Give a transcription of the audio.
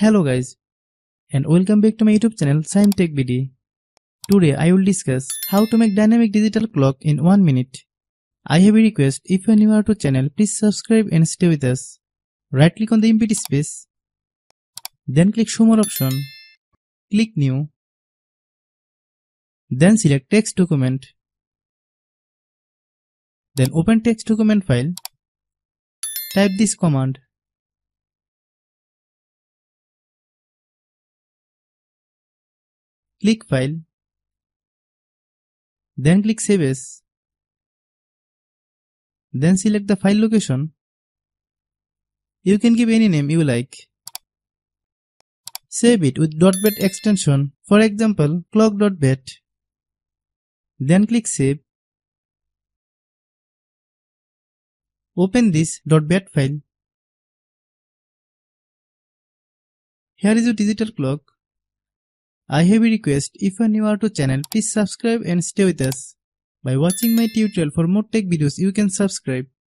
Hello guys, and welcome back to my YouTube channel Shaem TechBD. Today I will discuss how to make dynamic digital clock in 1 minute. I have a request, if you are new to channel, please subscribe and stay with us. Right click on the empty space, then click show more option, click new, then select text document, then open text document file, type this command. Click File, then click Save As, then select the file location. You can give any name you like. Save it with .bat extension, for example clock.bat. Then click Save. Open this .bat file. Here is your digital clock. I have a request, if you are new to channel, please subscribe and stay with us. By watching my tutorial for more tech videos, you can subscribe.